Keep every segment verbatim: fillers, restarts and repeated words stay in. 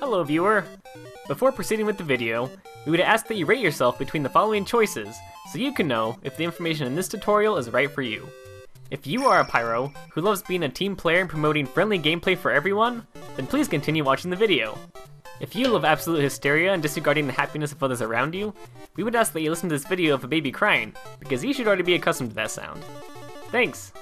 Hello viewer! Before proceeding with the video, we would ask that you rate yourself between the following choices so you can know if the information in this tutorial is right for you. If you are a Pyro who loves being a team player and promoting friendly gameplay for everyone, then please continue watching the video. If you love absolute hysteria and disregarding the happiness of others around you, we would ask that you listen to this video of a baby crying, because you should already be accustomed to that sound. Thanks!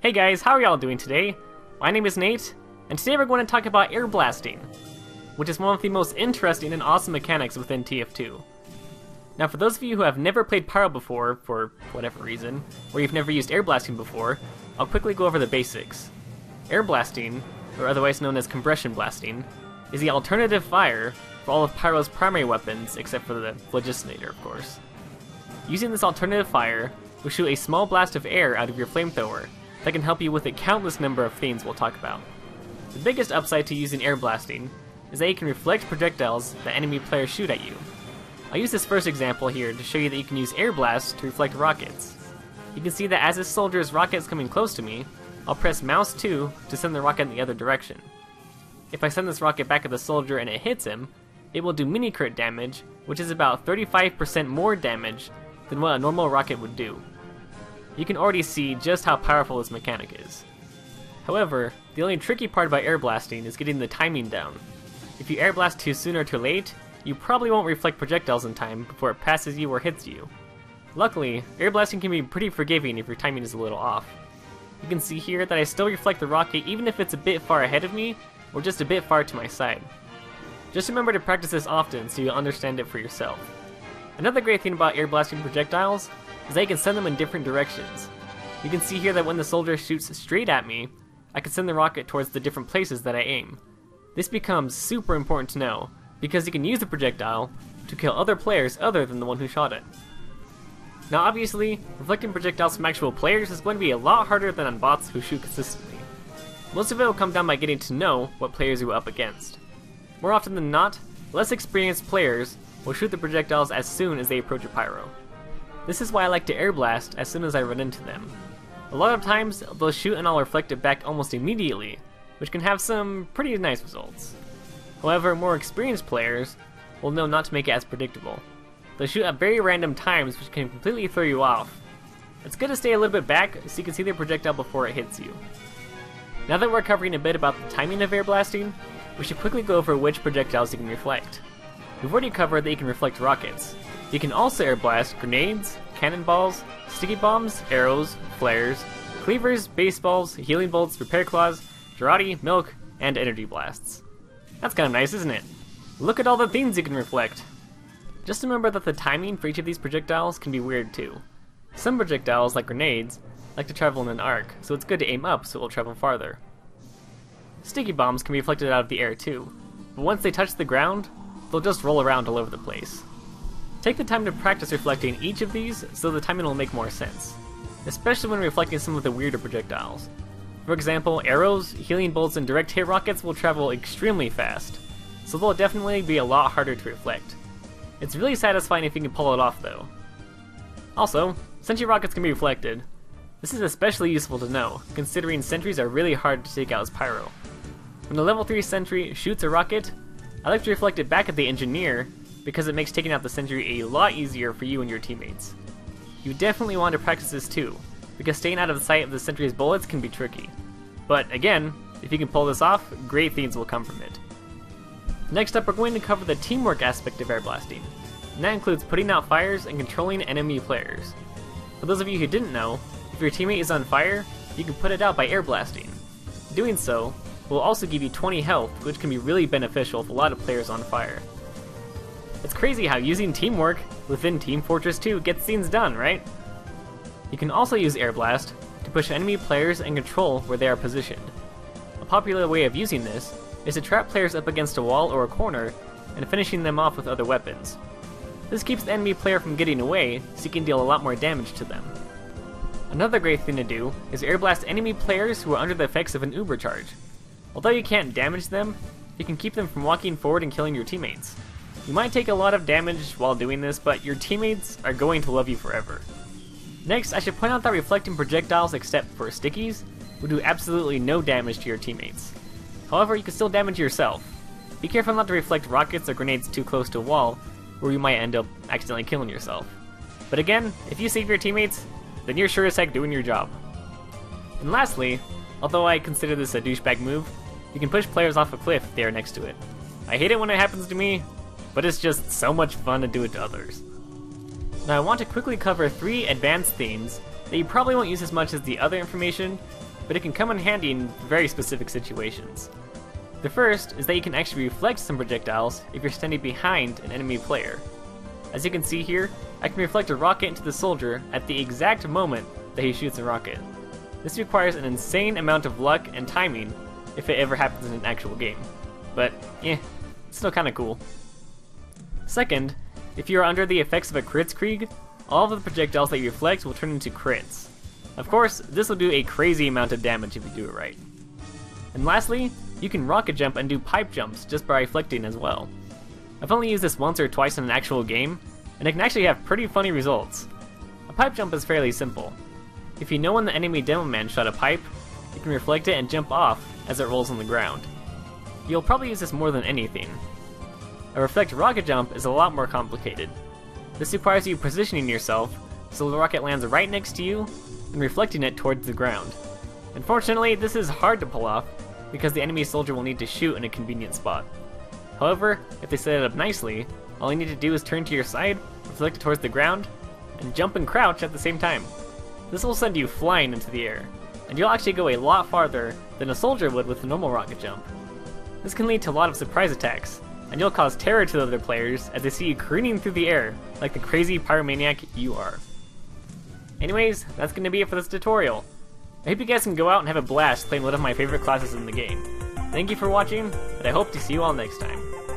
Hey guys, how are y'all doing today? My name is Nate, and today we're going to talk about air blasting, which is one of the most interesting and awesome mechanics within T F two. Now for those of you who have never played Pyro before, for whatever reason, or you've never used air blasting before, I'll quickly go over the basics. Air blasting, or otherwise known as compression blasting, is the alternative fire for all of Pyro's primary weapons except for the Phlogistinator, of course. Using this alternative fire, we shoot a small blast of air out of your flamethrower that can help you with a countless number of things we'll talk about. The biggest upside to using air blasting is that you can reflect projectiles that enemy players shoot at you. I'll use this first example here to show you that you can use air blasts to reflect rockets. You can see that as this soldier's rocket is coming close to me, I'll press mouse two to send the rocket in the other direction. If I send this rocket back at the soldier and it hits him, it will do mini-crit damage, which is about thirty-five percent more damage than what a normal rocket would do. You can already see just how powerful this mechanic is. However, the only tricky part about air blasting is getting the timing down. If you air blast too soon or too late, you probably won't reflect projectiles in time before it passes you or hits you. Luckily, air blasting can be pretty forgiving if your timing is a little off. You can see here that I still reflect the rocket even if it's a bit far ahead of me, or just a bit far to my side. Just remember to practice this often so you'll understand it for yourself. Another great thing about air blasting projectiles is that you can send them in different directions. You can see here that when the soldier shoots straight at me, I can send the rocket towards the different places that I aim. This becomes super important to know, because you can use the projectile to kill other players other than the one who shot it. Now obviously, reflecting projectiles from actual players is going to be a lot harder than on bots who shoot consistently. Most of it will come down by getting to know what players you're up against. More often than not, less experienced players will shoot the projectiles as soon as they approach a Pyro. This is why I like to air blast as soon as I run into them. A lot of times, they'll shoot and I'll reflect it back almost immediately, which can have some pretty nice results. However, more experienced players will know not to make it as predictable. They'll shoot at very random times, which can completely throw you off. It's good to stay a little bit back so you can see the projectile before it hits you. Now that we're covering a bit about the timing of air blasting, we should quickly go over which projectiles you can reflect. We've already covered that you can reflect rockets. You can also air blast grenades, cannonballs, sticky bombs, arrows, flares, cleavers, baseballs, healing bolts, repair claws, Girardi, milk, and energy blasts. That's kind of nice, isn't it? Look at all the things you can reflect! Just remember that the timing for each of these projectiles can be weird too. Some projectiles, like grenades, like to travel in an arc, so it's good to aim up so it will travel farther. Sticky bombs can be reflected out of the air too, but once they touch the ground, they'll just roll around all over the place. Take the time to practice reflecting each of these so the timing will make more sense, especially when reflecting some of the weirder projectiles. For example, arrows, healing bolts, and direct hit rockets will travel extremely fast, so they'll definitely be a lot harder to reflect. It's really satisfying if you can pull it off though. Also, sentry rockets can be reflected. This is especially useful to know, considering sentries are really hard to take out as Pyro. When a level three sentry shoots a rocket, I like to reflect it back at the engineer, because it makes taking out the sentry a lot easier for you and your teammates. You definitely want to practice this too, because staying out of the sight of the sentry's bullets can be tricky. But again, if you can pull this off, great things will come from it. Next up, we're going to cover the teamwork aspect of air blasting, and that includes putting out fires and controlling enemy players. For those of you who didn't know, if your teammate is on fire, you can put it out by air blasting. Doing so will also give you twenty health, which can be really beneficial with a lot of players on fire. It's crazy how using teamwork within Team Fortress two gets things done, right? You can also use air blast to push enemy players and control where they are positioned. A popular way of using this is to trap players up against a wall or a corner and finishing them off with other weapons. This keeps the enemy player from getting away, so you can deal a lot more damage to them. Another great thing to do is air blast enemy players who are under the effects of an Uber Charge. Although you can't damage them, you can keep them from walking forward and killing your teammates. You might take a lot of damage while doing this, but your teammates are going to love you forever. Next, I should point out that reflecting projectiles except for stickies will do absolutely no damage to your teammates. However, you can still damage yourself. Be careful not to reflect rockets or grenades too close to a wall, or you might end up accidentally killing yourself. But again, if you save your teammates, then you're sure as heck doing your job. And lastly, although I consider this a douchebag move, you can push players off a cliff if they are next to it. I hate it when it happens to me, but it's just so much fun to do it to others. Now I want to quickly cover three advanced themes that you probably won't use as much as the other information, but it can come in handy in very specific situations. The first is that you can actually reflect some projectiles if you're standing behind an enemy player. As you can see here, I can reflect a rocket into the soldier at the exact moment that he shoots a rocket. This requires an insane amount of luck and timing if it ever happens in an actual game, but eh, it's still kinda cool. Second, if you are under the effects of a Kritzkrieg, all of the projectiles that you reflect will turn into crits. Of course, this will do a crazy amount of damage if you do it right. And lastly, you can rocket jump and do pipe jumps just by reflecting as well. I've only used this once or twice in an actual game, and it can actually have pretty funny results. A pipe jump is fairly simple. If you know when the enemy Demoman shot a pipe, you can reflect it and jump off as it rolls on the ground. You'll probably use this more than anything. A reflect rocket jump is a lot more complicated. This requires you positioning yourself so the rocket lands right next to you and reflecting it towards the ground. Unfortunately, this is hard to pull off because the enemy soldier will need to shoot in a convenient spot. However, if they set it up nicely, all you need to do is turn to your side, reflect towards the ground, and jump and crouch at the same time. This will send you flying into the air, and you'll actually go a lot farther than a soldier would with a normal rocket jump. This can lead to a lot of surprise attacks, and you'll cause terror to the other players as they see you careening through the air like the crazy pyromaniac you are. Anyways, that's going to be it for this tutorial. I hope you guys can go out and have a blast playing one of my favorite classes in the game. Thank you for watching, and I hope to see you all next time.